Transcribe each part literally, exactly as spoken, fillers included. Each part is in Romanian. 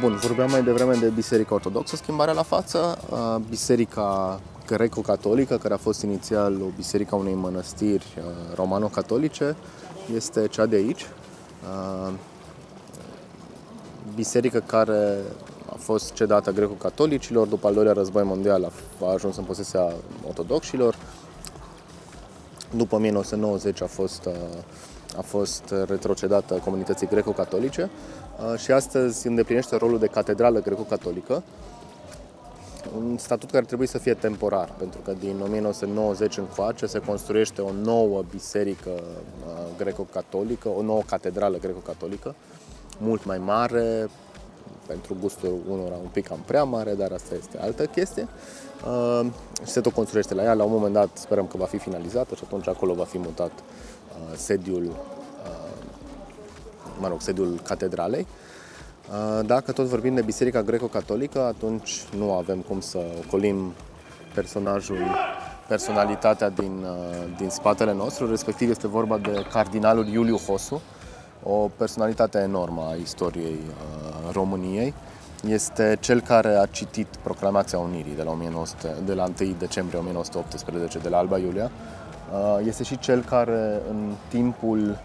Bun, vorbeam mai devreme de Biserica Ortodoxă, schimbarea la față, Biserica Greco-Catolică, care a fost inițial o biserică a unei mănăstiri romano-catolice, este cea de aici. Biserică care a fost cedată greco-catolicilor, după al doilea război mondial a ajuns în posesia ortodoxilor. După o mie nouă sute nouăzeci a fost, a fost retrocedată comunității greco-catolice și astăzi îndeplinește rolul de catedrală greco-catolică, un statut care trebuie să fie temporar, pentru că din o mie nouă sute nouăzeci încoace se construiește o nouă biserică greco-catolică, o nouă catedrală greco-catolică, mult mai mare, pentru gustul unora un pic cam prea mare, dar asta este altă chestie. Uh, se tot construiește la ea, la un moment dat sperăm că va fi finalizată și atunci acolo va fi mutat uh, sediul, uh, mă rog, sediul catedralei. Uh, dacă tot vorbim de Biserica Greco-Catolică, atunci nu avem cum să ocolim personajul, personalitatea din, uh, din spatele nostru, respectiv este vorba de Cardinalul Iuliu Hossu, o personalitate enormă a istoriei uh, României. Este cel care a citit Proclamația Unirii de la, o mie nouă sute, de la întâi decembrie o mie nouă sute optsprezece, de la Alba Iulia. Uh, este și cel care, în timpul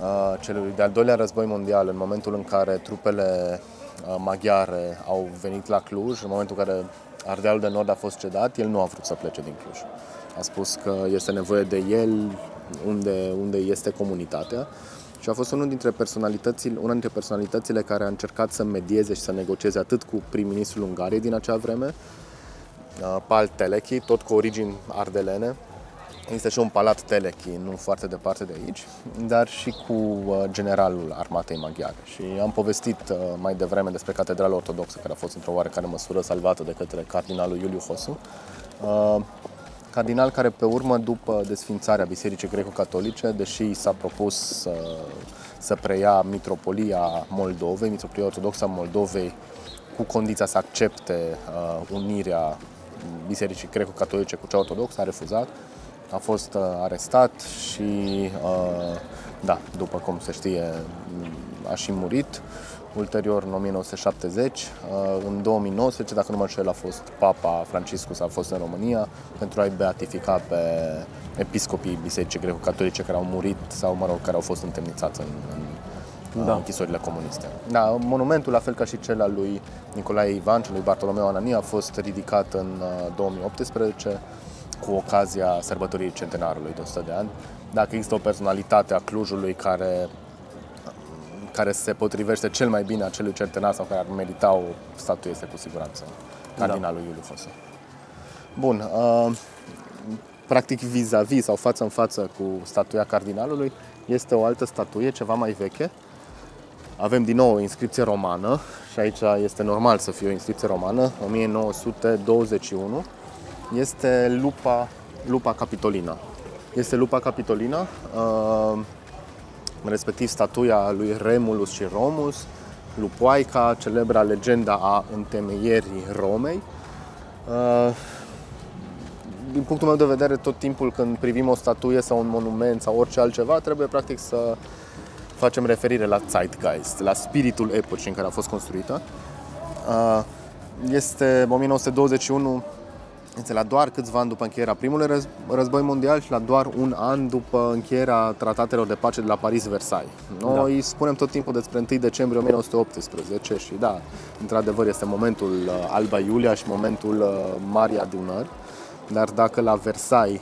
uh, celui de-al doilea război mondial, în momentul în care trupele uh, maghiare au venit la Cluj, în momentul în care Ardealul de Nord a fost cedat, el nu a vrut să plece din Cluj. A spus că este nevoie de el unde, unde este comunitatea. Și a fost unul dintre personalitățile, una dintre personalitățile care a încercat să medieze și să negocieze atât cu prim-ministrul Ungariei din acea vreme, Pal Teleki, tot cu origini ardelene. Este și un palat Teleki, nu foarte departe de aici, dar și cu generalul armatei maghiare. Și am povestit mai devreme despre Catedrala Ortodoxă, care a fost într-o oarecare măsură salvată de către Cardinalul Iuliu Hossu. Cardinal care, pe urmă, după desfințarea Bisericii Greco-Catolice, deși s-a propus să, să preia Mitropolia Moldovei, Mitropolia Ortodoxă a Moldovei, cu condiția să accepte uh, unirea Bisericii Greco-Catolice cu cea ortodoxă, a refuzat, a fost uh, arestat și, uh, da, după cum se știe, a și murit. Ulterior, în o mie nouă sute șaptezeci, în două mii nouăsprezece, dacă nu mă înșel, a fost Papa Franciscus, a fost în România pentru a-i beatifica pe episcopii bisericii greco-catolice care au murit sau, mă rog, care au fost întemnițați în, în da. închisorile comuniste. Da, monumentul, la fel ca și cel al lui Nicolae Ivan, cel lui Bartolomeu Anani, a fost ridicat în două mii optsprezece cu ocazia sărbătoririi centenarului de o sută de ani. Dacă există o personalitate a Clujului care care se potrivește cel mai bine acelui centenar sau care ar merita o statuie, este cu siguranță Cardinalul da. Iuliu Hossu. Bun, uh, practic vis-a-vis sau față în față cu statuia Cardinalului este o altă statuie, ceva mai veche. Avem din nou o inscripție romană și aici este normal să fie o inscripție romană, o mie nouă sute douăzeci și unu. Este Lupa, Lupa Capitolina. Este Lupa Capitolina, uh, respectiv statuia lui Remulus și Romus, Lupoaica, celebra legenda a întemeierii Romei. Din punctul meu de vedere, tot timpul când privim o statuie sau un monument sau orice altceva, trebuie practic să facem referire la zeitgeist, la spiritul epocii în care a fost construită. Este o mie nouă sute douăzeci și unu, este la doar câțiva ani după încheierea primului război mondial și la doar un an după încheierea tratatelor de pace de la Paris-Versailles. Noi da. spunem tot timpul despre întâi decembrie o mie nouă sute optsprezece și da, într-adevăr este momentul Alba Iulia și momentul Marii Adunări, dar dacă la Versailles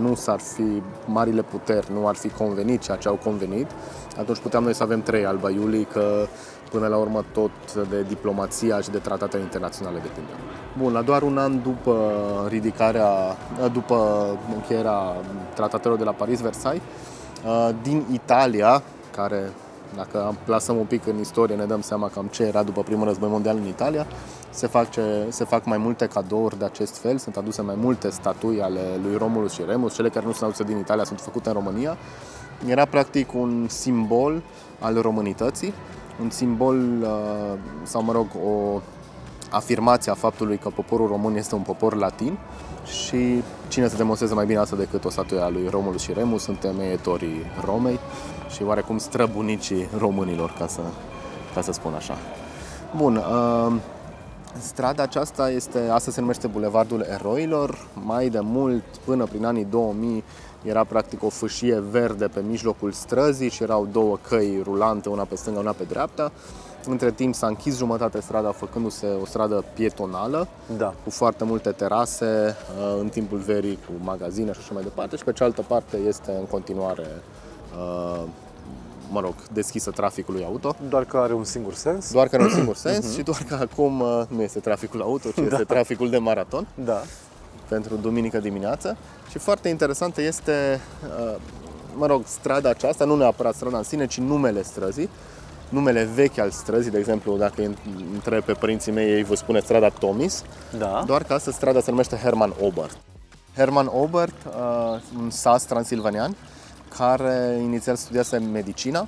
nu s-ar fi marile puteri, nu ar fi convenit ceea ce au convenit, atunci puteam noi să avem trei Alba Iulii, că până la urmă tot de diplomația și de tratatele internaționale depinde. Bun, la doar un an după ridicarea, după încheierea tratatelor de la Paris-Versailles, din Italia, care dacă plasăm un pic în istorie ne dăm seama cam ce era după primul război mondial în Italia, se fac, ce, se fac mai multe cadouri de acest fel, sunt aduse mai multe statui ale lui Romulus și Remus, cele care nu sunt aduse din Italia sunt făcute în România. Era practic un simbol al românității, un simbol sau, mă rog, o afirmație a faptului că poporul român este un popor latin și cine să demonstreze mai bine asta decât o statuie a lui Romulus și Remus, sunt întemeietorii Romei și oarecum străbunicii românilor, ca să, ca să spun așa. Bun, uh, strada aceasta este, astăzi se numește Bulevardul Eroilor. Mai de mult, până prin anii două mii, era practic o fâșie verde pe mijlocul străzii și erau două căi rulante, una pe stânga, una pe dreapta. Între timp s-a închis jumătate strada, făcându-se o stradă pietonală, da, cu foarte multe terase, în timpul verii cu magazine și așa mai departe. Și pe cealaltă parte este în continuare, mă rog, deschisă traficului auto. Doar că are un singur sens. Doar că are un singur sens și doar că acum nu este traficul auto, ci da, este traficul de maraton. Da. Pentru duminică dimineață. Și foarte interesantă este, mă rog, strada aceasta, nu neapărat strada în sine, ci numele străzii. Numele vechi al străzii, de exemplu, dacă îi întreb pe părinții mei, ei vă spune strada Tomis, da, doar că astăzi strada se numește Hermann Oberth. Hermann Oberth, un sas transilvanian, care inițial studiase medicina,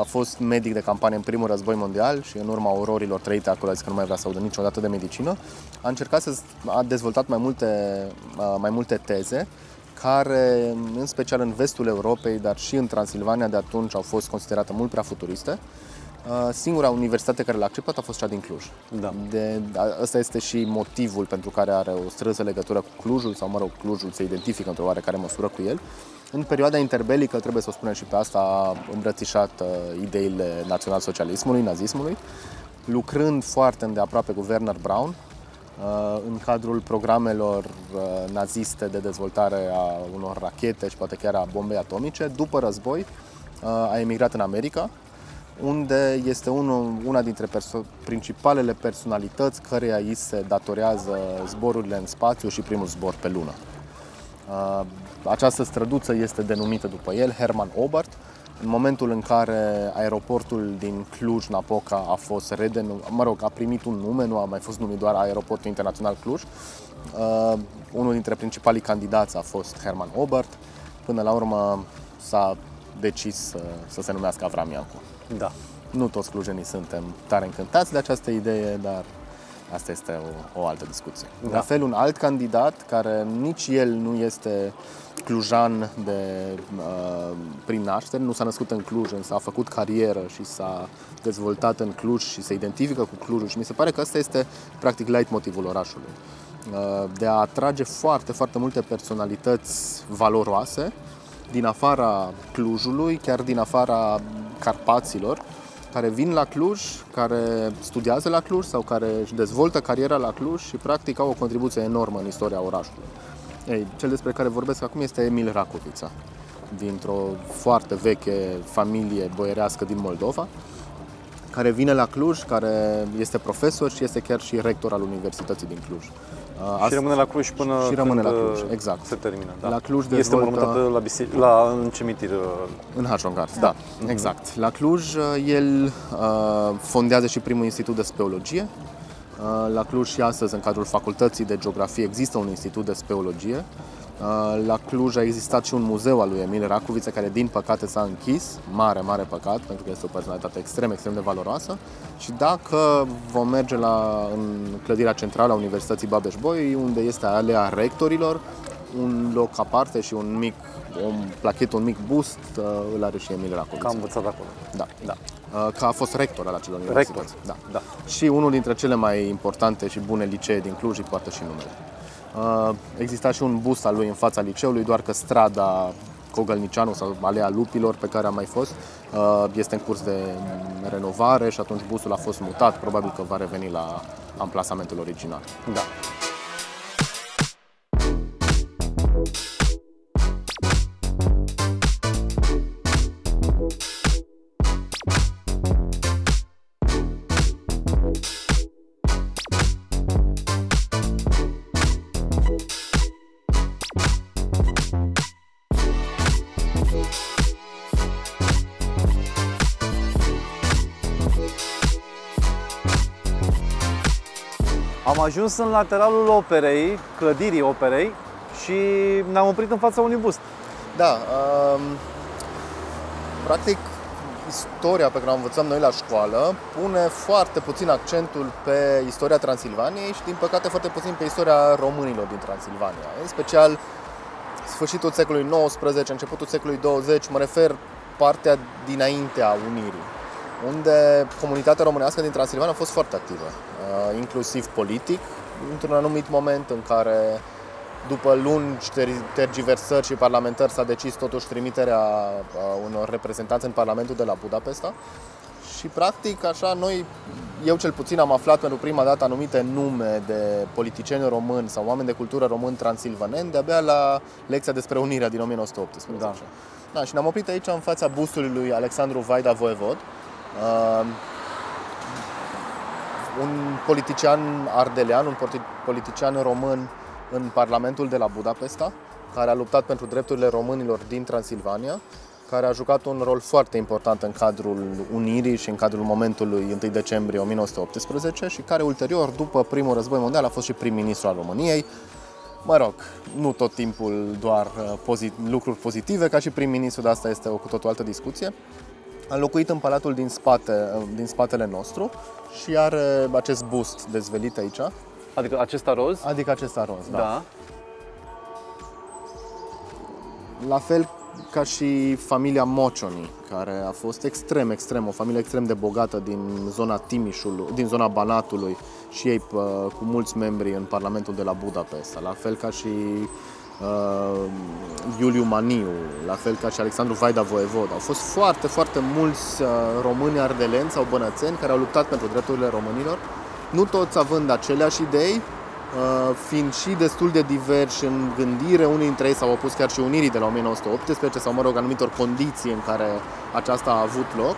a fost medic de campanie în primul război mondial și în urma ororilor trăite acolo a zis că nu mai vrea să audă niciodată de medicină. A încercat să a dezvoltat mai multe, mai multe teze, care, în special în vestul Europei, dar și în Transilvania de atunci, au fost considerate mult prea futuriste. Singura universitate care l-a acceptat a fost cea din Cluj. Da. De, asta este și motivul pentru care are o strânsă legătură cu Clujul, sau mă rog, Clujul se identifică într-o oarecare măsură cu el. În perioada interbelică, trebuie să o spunem și pe asta, a îmbrățișat ideile național-socialismului, nazismului, lucrând foarte îndeaproape cu Werner Braun, în cadrul programelor naziste de dezvoltare a unor rachete și poate chiar a bombei atomice. După război a emigrat în America, unde este una dintre perso principalele personalități căreia îi se datorează zborurile în spațiu și primul zbor pe lună. Această străduță este denumită după el, Hermann Oberth, în momentul în care aeroportul din Cluj-Napoca a fost redenumit, mă rog, a primit un nume, nu a mai fost numit doar Aeroportul Internațional Cluj, uh, unul dintre principalii candidați a fost Hermann Oberth, până la urmă s-a decis să, să se numească Avram Iancu. Da. Nu toți clujenii suntem tare încântați de această idee, dar asta este o, o altă discuție. Da. La fel, un alt candidat, care nici el nu este clujan de, uh, prin naștere, nu s-a născut în Cluj, însă a făcut carieră și s-a dezvoltat în Cluj și se identifică cu Clujul și mi se pare că asta este practic leitmotivul orașului. Uh, de a atrage foarte, foarte multe personalități valoroase din afara Clujului, chiar din afara Carpaților, care vin la Cluj, care studiază la Cluj sau care își dezvoltă cariera la Cluj și practic au o contribuție enormă în istoria orașului. Ei, cel despre care vorbesc acum este Emil Racoviță, dintr-o foarte veche familie boierească din Moldova, care vine la Cluj, care este profesor și este chiar și rector al Universității din Cluj. Asta... Și rămâne la Cluj până și rămâne la Cluj, exact. Se termină, da. La Cluj dezvoltă... Este mormântată la biseric... la în cimitir în Hașongard. Da, da. Mm-hmm. Exact. La Cluj el fondează și primul institut de speologie. La Cluj și astăzi, în cadrul Facultății de Geografie, există un institut de speologie. La Cluj a existat și un muzeu al lui Emil Racoviță, care din păcate s-a închis. Mare, mare păcat, pentru că este o personalitate extrem, extrem de valoroasă. Și dacă vom merge la, în clădirea centrală a Universității Babeș-Bolyai, unde este alea rectorilor, un loc aparte și un mic, un plachet, un mic bust, îl are și Emil Racoviță. Că a învățat acolo. Da, da. Că a fost rector al acelor universități. Da. Da. Și unul dintre cele mai importante și bune licee din Cluj îi poartă și numele. Exista și un bust al lui în fața liceului, doar că strada Cogălnicianu sau Alea Lupilor, pe care a mai fost, este în curs de renovare și atunci bustul a fost mutat. Probabil că va reveni la amplasamentul original. Da. Am ajuns în lateralul operei, clădirii operei, și ne-am oprit în fața unui bust. Da, um, practic istoria pe care o învățăm noi la școală pune foarte puțin accentul pe istoria Transilvaniei și din păcate foarte puțin pe istoria românilor din Transilvania. În special sfârșitul secolului nouăsprezece, începutul secolului douăzeci, mă refer partea dinainte a Unirii. unde comunitatea românească din Transilvania a fost foarte activă, inclusiv politic, într-un anumit moment în care, după lungi tergiversări și parlamentari, s-a decis totuși trimiterea unor reprezentanți în Parlamentul de la Budapesta. Și practic așa noi, eu cel puțin am aflat pentru prima dată anumite nume de politicieni români sau oameni de cultură români transilvaneni de-abia la lecția despre unirea din o mie nouă sute optsprezece. Da. Da, și ne-am oprit aici în fața bustului lui Alexandru Vaida Voevod, uh, un politician ardelean, un politician român în Parlamentul de la Budapesta, care a luptat pentru drepturile românilor din Transilvania, care a jucat un rol foarte important în cadrul unirii și în cadrul momentului unu decembrie o mie nouă sute optsprezece și care ulterior, după primul război mondial, a fost și prim-ministru al României. Mă rog, nu tot timpul doar pozit lucruri pozitive ca și prim-ministru, dar asta este o cu totul altă discuție. A locuit în palatul din, spate, din spatele nostru și are acest bust dezvelit aici. Adică acesta roz? Adică acesta roz, da. da. La fel ca și familia Mocioni, care a fost extrem, extrem, o familie extrem de bogată din zona Timișului, din zona Banatului și ei cu mulți membri în Parlamentul de la Budapesta, la fel ca și uh, Iuliu Maniu, la fel ca și Alexandru Vaida Voevod. Au fost foarte, foarte mulți români ardelenți sau bănățeni care au luptat pentru drepturile românilor, nu toți având aceleași idei, fiind și destul de diversi în gândire. Unii dintre ei s-au opus chiar și unirii de la o mie nouă sute optsprezece sau, mă rog, anumitor condiții în care aceasta a avut loc,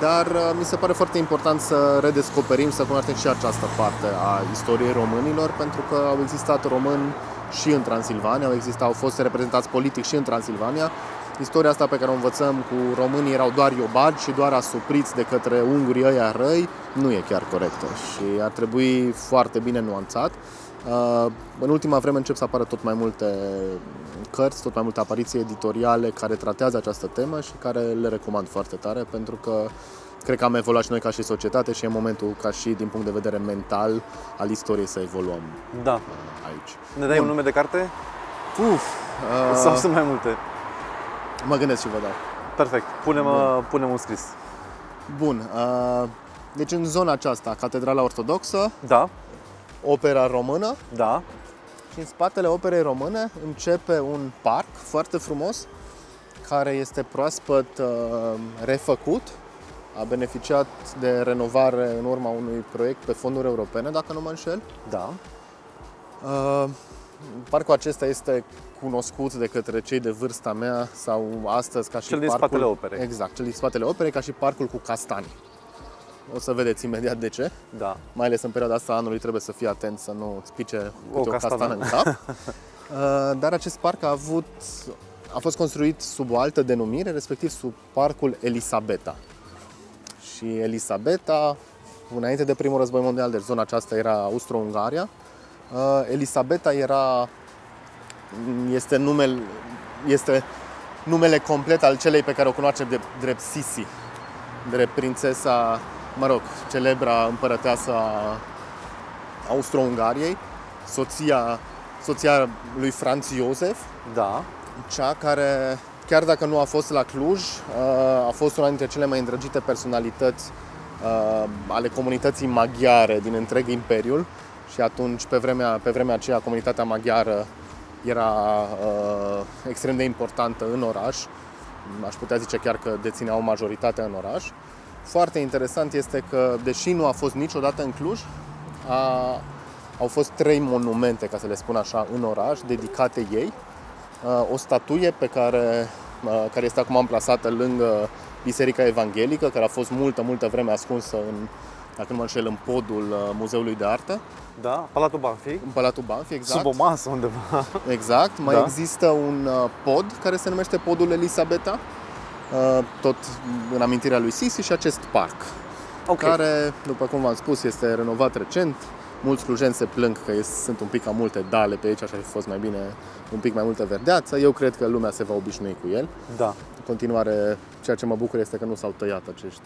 dar mi se pare foarte important să redescoperim, să cunoaștem și această parte a istoriei românilor, pentru că au existat români și în Transilvania, au existat, au fost reprezentați politic și în Transilvania. Istoria asta pe care o învățăm cu românii erau doar iobagi și doar asupriți de către ungurii ăia răi, nu e chiar corectă și ar trebui foarte bine nuanțat. În ultima vreme încep să apară tot mai multe cărți, tot mai multe apariții editoriale care tratează această temă și care le recomand foarte tare, pentru că cred că am evoluat și noi ca și societate și e momentul ca și din punct de vedere mental al istoriei să evoluăm. Da. Aici. Ne dai Bun. un nume de carte? Uf! Uh... Sau sunt mai multe? Mă gândesc și vă dau. Perfect. Punem, punem un scris. Bun. Uh... Deci în zona aceasta, Catedrala Ortodoxă, da. Opera Română, da. Și în spatele Operei Române începe un parc foarte frumos, care este proaspăt uh, refăcut, a beneficiat de renovare în urma unui proiect pe fonduri europene, dacă nu mă înșel. Da. Uh, parcul acesta este cunoscut de către cei de vârsta mea sau astăzi ca și cel parcul... Cel din spatele Operei. Exact, cel din spatele Operei, ca și parcul cu castani. O să vedeți imediat de ce. Da. Mai ales în perioada asta anului trebuie să fii atent să nu îți pice o castană în cap. Dar acest parc a avut, a fost construit sub o altă denumire, respectiv sub Parcul Elisabeta. Și Elisabeta, înainte de primul război mondial, deci zona aceasta era Austro-Ungaria. Elisabeta era, este numele, este numele complet al celei pe care o cunoaștem de drept Sisi, drept prințesa, mă rog, celebra împărăteasă a Austro-Ungariei, soția, soția lui Franz Josef, da. Cea care, chiar dacă nu a fost la Cluj, a fost una dintre cele mai îndrăgite personalități ale comunității maghiare din întreg imperiul. Și atunci, pe vremea, pe vremea aceea, comunitatea maghiară era extrem de importantă în oraș. Aș putea zice chiar că deținea o majoritate în oraș. Foarte interesant este că, deși nu a fost niciodată în Cluj, a, au fost trei monumente, ca să le spun așa, în oraș, dedicate ei. O statuie pe care, care este acum amplasată lângă Biserica Evanghelică, care a fost multă, multă vreme ascunsă în, dacă nu mă înșel, în podul Muzeului de Artă. Da, Palatul Banfi. În Palatul Banfi, exact. Sub o masă undeva. Exact. Mai da. Există un pod care se numește Podul Elisabeta, tot în amintirea lui Sisi, și acest parc, okay. Care, după cum v-am spus, este renovat recent. Mulți clujeni se plâng că sunt un pic cam multe dale pe aici, așa ar fi fost mai bine un pic mai multă verdeață. Eu cred că lumea se va obișnui cu el. Da. În continuare, ceea ce mă bucur este că nu s-au tăiat acești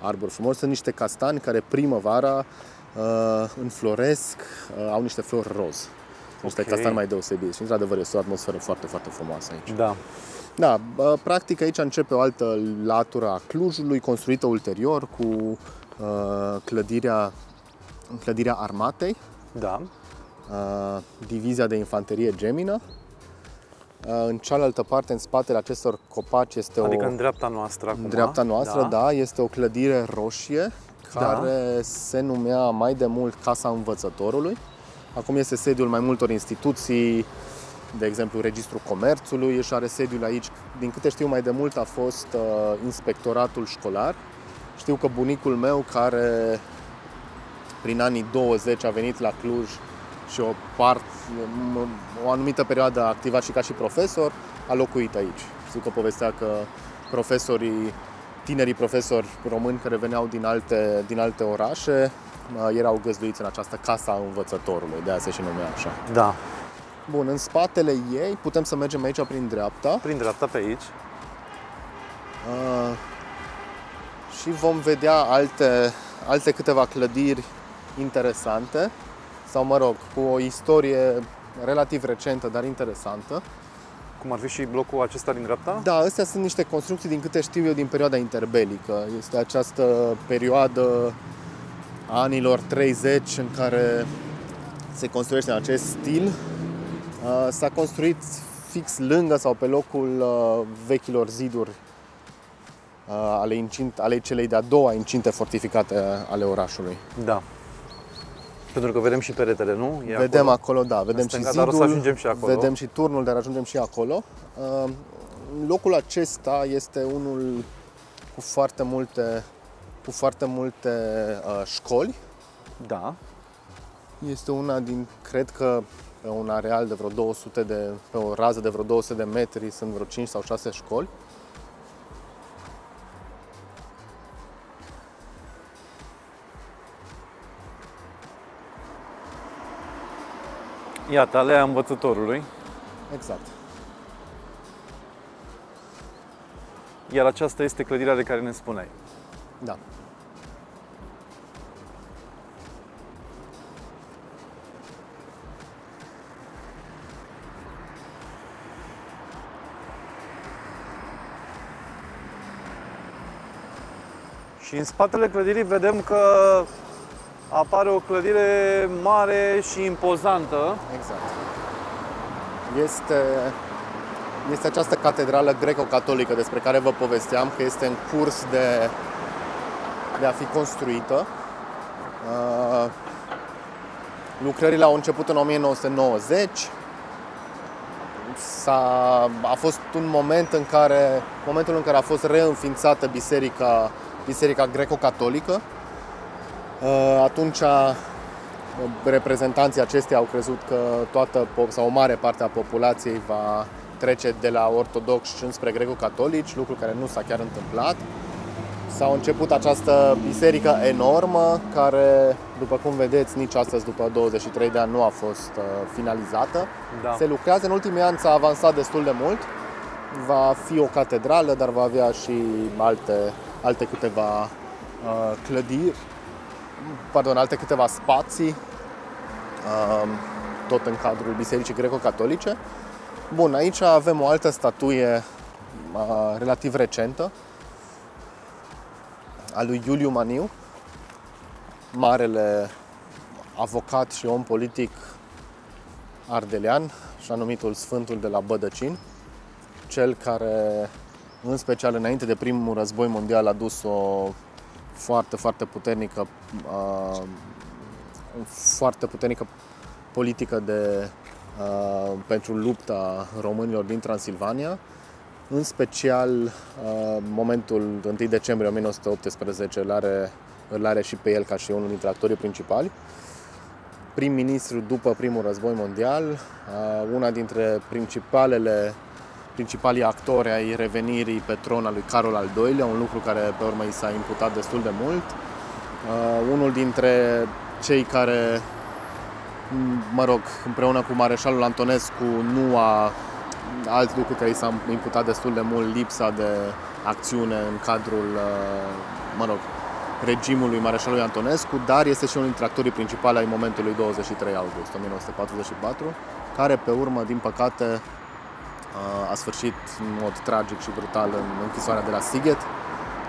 arbori frumoși. Sunt niște castani care primăvara înfloresc, au niște flori roz. Niște okay. castani mai deosebiți și, într-adevăr, este o atmosferă foarte, foarte frumoasă aici. Da. Da, practic aici începe o altă latură a Clujului, construită ulterior cu uh, clădirea, clădirea armatei, da. uh, divizia de infanterie gemină. În cealaltă parte, în spatele acestor copaci, este adică o... în dreapta noastră acum. În dreapta noastră, da. da, este o clădire roșie, care da. se numea mai de mult Casa Învățătorului. Acum este sediul mai multor instituții, de exemplu Registrul Comerțului, și are sediul aici. Din câte știu mai de mult a fost uh, Inspectoratul Școlar. Știu că bunicul meu, care prin anii douăzeci a venit la Cluj și o parte, o anumită perioadă a activat și ca și profesor, a locuit aici. Știu că povestea că profesorii, tinerii profesori români care veneau din alte, din alte orașe, erau găzduiți în această Casa Învățătorului, de aia se și numea așa. Da. Bun, în spatele ei, putem să mergem aici prin dreapta. Prin dreapta, pe aici. Uh, și vom vedea alte, alte câteva clădiri interesante. Sau, mă rog, cu o istorie relativ recentă, dar interesantă. Cum ar fi și blocul acesta din dreapta? Da, astea sunt niște construcții, din câte știu eu, din perioada interbelică. Este această perioadă anilor treizeci în care se construiește în acest stil. S-a construit fix lângă sau pe locul vechilor ziduri ale, incinte, ale celei de-a doua incinte fortificate ale orașului. Da. Pentru că vedem și peretele, nu? E vedem acolo, acolo da, vedem stânga, și zidul, dar ajungem și acolo. Vedem și turnul, dar ajungem și acolo. Uh, locul acesta este unul cu foarte multe, cu foarte multe uh, școli. Da. Este una din, cred că pe un areal de vreo două sute de, pe o rază de vreo două sute de metri, sunt vreo cinci sau șase școli. Iată, alea Învățătorului. Exact. Iar aceasta este clădirea de care ne spuneai. Da. Și în spatele clădirii vedem că apare o clădire mare și impozantă. Exact. Este, este această catedrală greco-catolică despre care vă povesteam, că este în curs de, de a fi construită. Uh, lucrările au început în o mie nouă sute nouăzeci. S-a, a fost un moment în care, momentul în care a fost reînființată biserica, biserica greco-catolică. Atunci reprezentanții acesteia au crezut că toată, sau o mare parte a populației va trece de la ortodoxi înspre greco-catolici, lucru care nu s-a chiar întâmplat. S-a început această biserică enormă, care, după cum vedeți, nici astăzi, după douăzeci și trei de ani, nu a fost finalizată. Da. Se lucrează, în ultimii ani s-a avansat destul de mult. Va fi o catedrală, dar va avea și alte, alte câteva uh, clădiri. Pardon, alte câteva spații, tot în cadrul Bisericii Greco-Catolice. Bun, aici avem o altă statuie relativ recentă, a lui Iuliu Maniu, marele avocat și om politic ardelean, și-a numitul Sfântul de la Bădăcin, cel care, în special înainte de primul război mondial, a dus o foarte, foarte puternică, uh, foarte puternică politică de, uh, pentru lupta românilor din Transilvania, în special uh, momentul unu decembrie o mie nouă sute optsprezece îl are, îl are și pe el ca și unul dintre actorii principali. Prim-ministru după primul război mondial, uh, una dintre principalele principalii actori ai revenirii pe tron al lui Carol al doilea, un lucru care pe urmă i s-a imputat destul de mult. Uh, unul dintre cei care, mă rog, împreună cu mareșalul Antonescu, nu a... alt lucru care i s-a imputat destul de mult, lipsa de acțiune în cadrul, uh, mă rog, regimului mareșalului Antonescu, dar este și unul dintre actorii principali ai momentului douăzeci și trei august o mie nouă sute patruzeci și patru, care pe urmă, din păcate, a sfârșit în mod tragic și brutal în închisoarea de la Sighet.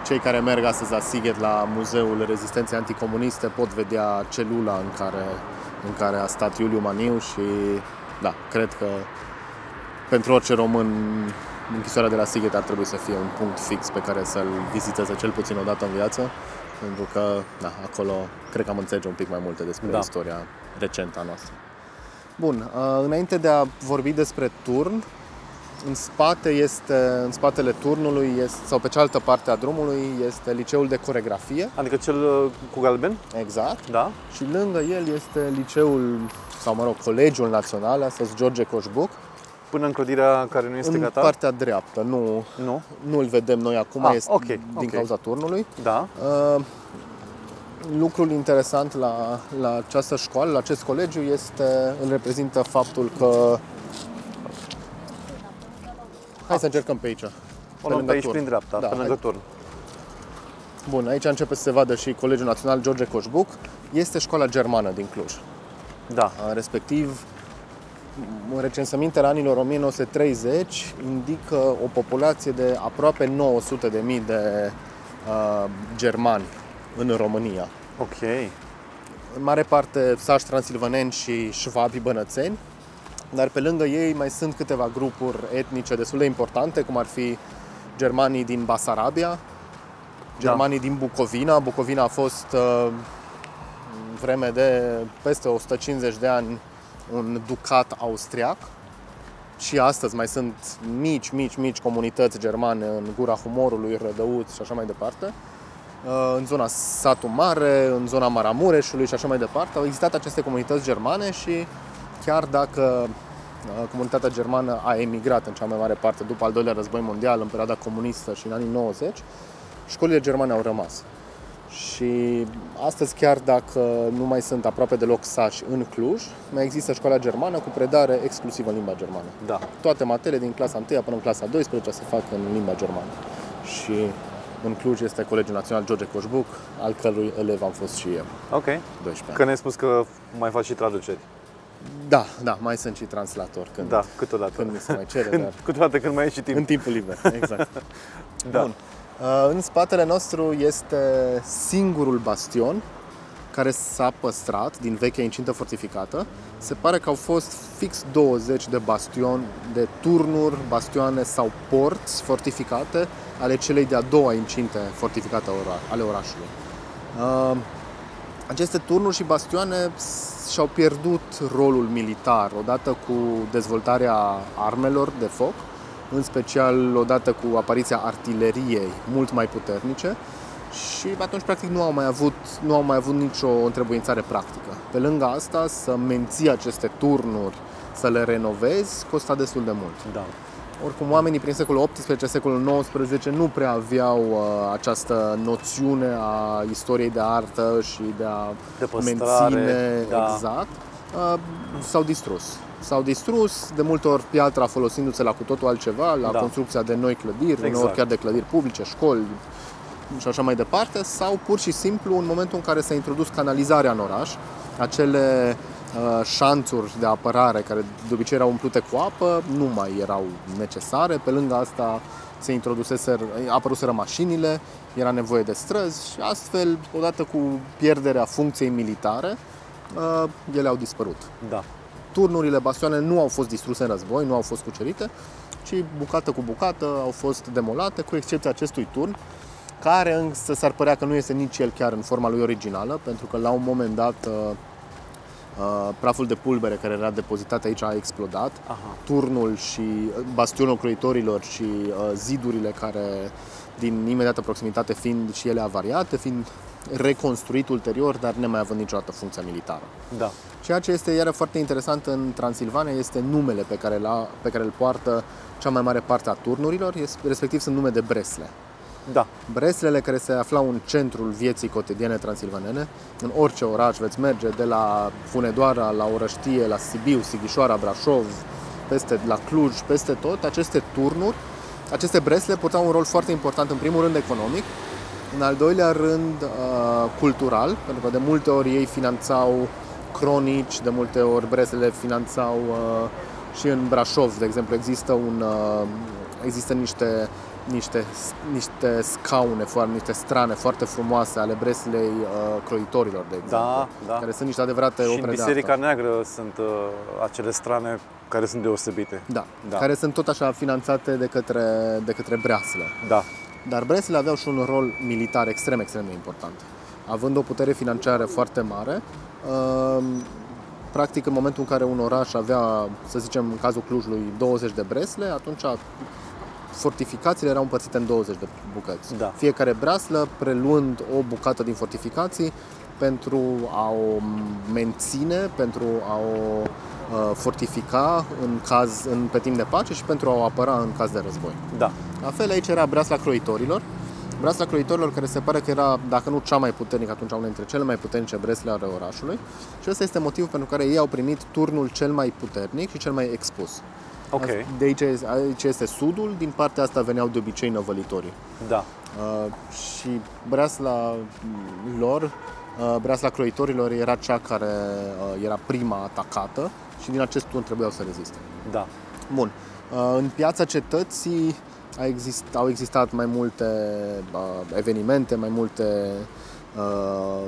Cei care merg astăzi la Sighet, la Muzeul Rezistenței Anticomuniste, pot vedea celula în care, în care a stat Iuliu Maniu și, da, cred că pentru orice român, închisoarea de la Sighet ar trebui să fie un punct fix pe care să-l viziteze cel puțin o dată în viață, pentru că, da, acolo cred că am înțelege un pic mai multe despre da. istoria recentă a noastră. Bun, înainte de a vorbi despre turn, în, spate este, în spatele turnului, este, sau pe cealaltă parte a drumului, este liceul de coregrafie. Adică cel cu galben? Exact. Da. Și lângă el este liceul, sau mă rog, Colegiul Național, astăzi George Coșbuc. Până în clădirea care nu este în gata? În partea dreaptă, nu, nu? nu îl vedem noi acum, ah, este okay, din okay. cauza turnului. Da. Uh, lucrul interesant la, la această școală, la acest colegiu, este, îl reprezintă faptul că... Hai să încercăm pe aici. O luăm pe aici turn. Prin dreapta, da, pe lângă turn. Bun, aici începe să se vadă și Colegiul Național George Coșbuc. Este școala germană din Cluj. Da. Uh, respectiv, recensămintele anilor o mie nouă sute treizeci indică o populație de aproape nouă sute de mii de uh, germani în România. Ok. În mare parte sași transilvaneni și șvabi bănățeni, dar pe lângă ei mai sunt câteva grupuri etnice destul de importante, cum ar fi germanii din Basarabia, germanii da. din Bucovina. Bucovina a fost uh, în vreme de peste o sută cincizeci de ani un ducat austriac și astăzi mai sunt mici, mici, mici comunități germane în Gura Humorului, Rădăuți și așa mai departe. În zona Satu Mare, în zona Maramureșului și așa mai departe au existat aceste comunități germane și chiar dacă comunitatea germană a emigrat în cea mai mare parte după al doilea război mondial, în perioada comunistă și în anii nouăzeci, școlile germane au rămas. Și astăzi, chiar dacă nu mai sunt aproape deloc sași în Cluj, mai există școala germană cu predare exclusiv în limba germană. Da. Toate materiile din clasa întâi până în clasa a douăsprezecea se fac în limba germană. Și în Cluj este Colegiul Național George Coșbuc, al cărui elev am fost și eu. Ok. doisprezece ani. Că ne-ai spus că mai faci și traduceri. Da, da, mai sunt și translator când, da, câteodată. Când mi se mai cere. Când, dar... Câteodată când mai e și timp. În timpul liber, exact. Da. Bun. În spatele nostru este singurul bastion care s-a păstrat din vechea incintă fortificată. Se pare că au fost fix douăzeci de bastion, de turnuri, bastioane sau porți fortificate ale celei de-a doua incinte fortificată ale orașului. Aceste turnuri și bastioane și-au pierdut rolul militar odată cu dezvoltarea armelor de foc, în special odată cu apariția artileriei mult mai puternice, și atunci practic nu au mai avut, nu au mai avut nicio întrebuințare practică. Pe lângă asta, să menții aceste turnuri, să le renovezi, costa destul de mult. Da. Oricum, oamenii prin secolul optsprezece, secolul nouăsprezece nu prea aveau uh, această noțiune a istoriei de artă și de a de păstrare, menține da. exact, uh, s-au distrus. S-au distrus, de multe ori piatra folosindu-se la cu totul altceva, la da. construcția de noi clădiri, exact. uneori chiar de clădiri publice, școli și așa mai departe, sau pur și simplu în momentul în care s-a introdus canalizarea în oraș, acele uh, șanțuri de apărare care de obicei erau umplute cu apă nu mai erau necesare, pe lângă asta se introduseseră, apăruseră mașinile, era nevoie de străzi și astfel, odată cu pierderea funcției militare, uh, ele au dispărut. Da. Turnurile, bastioane nu au fost distruse în război, nu au fost cucerite, ci bucată cu bucată au fost demolate, cu excepția acestui turn, care însă s-ar părea că nu este nici el chiar în forma lui originală, pentru că la un moment dat praful de pulbere care era depozitat aici a explodat. Aha. Turnul și bastionul croitorilor și zidurile care din imediată proximitate fiind și ele avariate, fiind reconstruit ulterior, dar ne mai având niciodată funcția militară. Da. Ceea ce este iară foarte interesant în Transilvania este numele pe care, la, pe care îl poartă cea mai mare parte a turnurilor, respectiv sunt nume de bresle. Da. Breslele care se aflau în centrul vieții cotidiene transilvanene, în orice oraș veți merge, de la Hunedoara, la Orăștie, la Sibiu, Sighișoara, Brașov, peste, la Cluj, peste tot, aceste turnuri, aceste bresle purtau un rol foarte important, în primul rând economic, în al doilea rând cultural, pentru că de multe ori ei finanțau cronici, de multe ori breslele finanțau Și în Brașov, de exemplu, există un există niște niște niște scaune, foarte niște strane foarte frumoase ale Breslei uh, croitorilor, de exemplu, da, da. care sunt niște adevărate și opere în Biserica de Neagră sunt uh, acele strane care sunt deosebite. Da, da, care sunt tot așa finanțate de către de către Breaslă. Da. Dar Breslele aveau și un rol militar extrem extrem de important. Având o putere financiară foarte mare, uh, practic în momentul în care un oraș avea, să zicem, în cazul Clujului, douăzeci de bresle, atunci fortificațiile erau împărțite în douăzeci de bucăți. Da. Fiecare breaslă preluând o bucată din fortificații pentru a o menține, pentru a o uh, fortifica în caz, în, pe timp de pace și pentru a o apăra în caz de război. Da. La fel aici era breasla croitorilor. Breasla croitorilor, care se pare că era, dacă nu cea mai puternică atunci, una dintre cele mai puternice bresle ale orașului. Și ăsta este motivul pentru care ei au primit turnul cel mai puternic și cel mai expus. Okay. De aici, aici este sudul, din partea asta veneau de obicei năvălitorii. Da. Uh, și breasla lor, uh, breasla croitorilor era cea care uh, era prima atacată și din acest turn trebuiau să reziste. Da. Bun. Uh, în piața cetății a exist, au existat mai multe uh, evenimente, mai multe uh,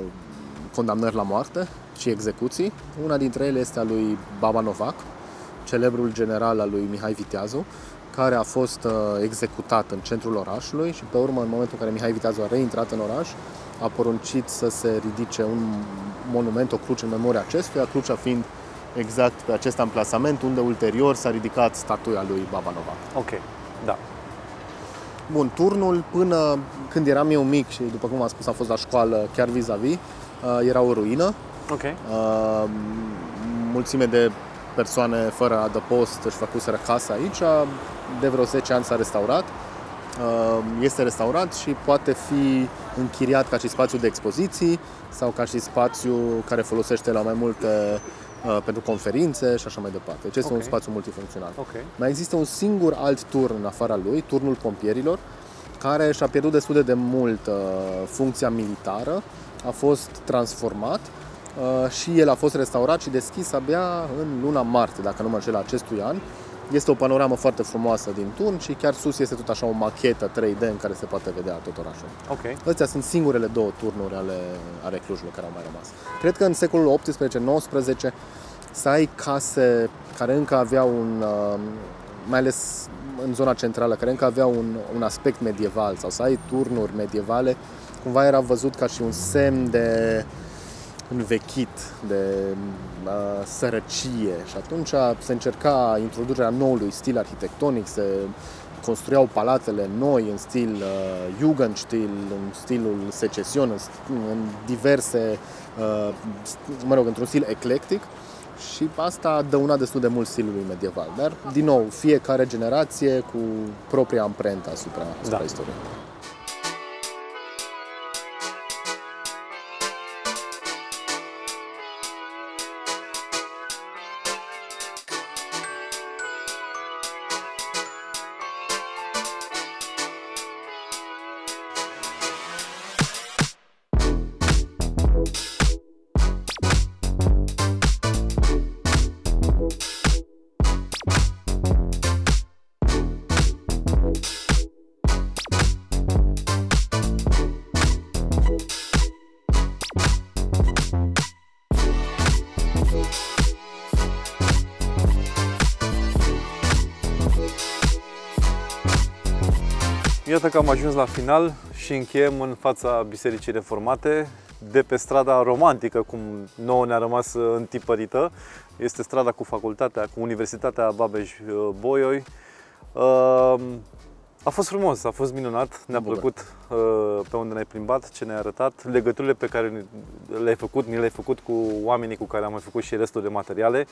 condamnări la moarte și execuții. Una dintre ele este a lui Baba Novak, celebrul general al lui Mihai Viteazu, care a fost uh, executat în centrul orașului și pe urmă, în momentul în care Mihai Viteazu a reintrat în oraș, a poruncit să se ridice un monument, o cruce în memoria acestuia, crucea fiind exact pe acest amplasament unde ulterior s-a ridicat statuia lui Baba Novak. Ok, da. Bun, turnul, până când eram eu mic și, după cum v-am spus, am fost la școală chiar vis-a-vis, uh, era o ruină. Ok. Uh, mulțime de persoane fără adăpost își făcuseră casa aici, de vreo zece ani s-a restaurat, este restaurat și poate fi închiriat ca și spațiu de expoziții sau ca și spațiu care folosește la mai multe pentru conferințe și așa mai departe. Deci este okay. un spațiu multifuncțional. Okay. Mai există un singur alt turn în afara lui, turnul pompierilor, care și-a pierdut destul de mult funcția militară, a fost transformat și el a fost restaurat și deschis abia în luna martie, dacă nu mă înșel, acestui an. Este o panoramă foarte frumoasă din turn și chiar sus este tot așa o machetă trei D în care se poate vedea tot orașul. Okay. Astea sunt singurele două turnuri ale, ale Clujului care au mai rămas. Cred că în secolul optsprezece nouăsprezece să ai case care încă aveau un, mai ales în zona centrală, care încă aveau un, un aspect medieval, sau să ai turnuri medievale, cumva era văzut ca și un semn de învechit, de uh, sărăcie, și atunci se încerca introducerea noului stil arhitectonic, se construiau palatele noi în stil uh, Jugendstil, în stilul secesion, în, în diverse, uh, mă rog, într-un stil eclectic, și asta dăuna destul de mult stilului medieval, dar din nou, fiecare generație cu propria amprentă asupra, asupra da. istoriei. Iată că am ajuns la final și încheiem în fața Bisericii Reformate, de pe strada romantică, cum nouă ne-a rămas întipărită. Este strada cu facultatea, cu Universitatea Babeș-Bolyai. A fost frumos, a fost minunat, ne-a plăcut pe unde ne-ai plimbat, ce ne-ai arătat, legăturile pe care le-ai făcut, ni le-ai făcut cu oamenii cu care am mai făcut și restul de materiale.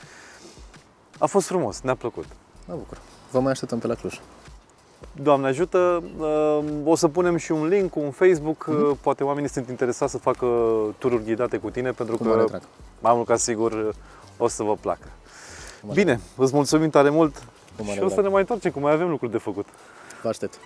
A fost frumos, ne-a plăcut. Mă bucur. Vă mai așteptăm pe la Cluj. Doamne ajută, o să punem și un link cu un Facebook, mm-hmm. poate oamenii sunt interesați să facă tururi ghidate cu tine, pentru cu că mai mult ca sigur o să vă placă. Bine, îți mulțumim tare mult și o să ne mai întoarcem, că mai avem lucruri de făcut. Vă aștept!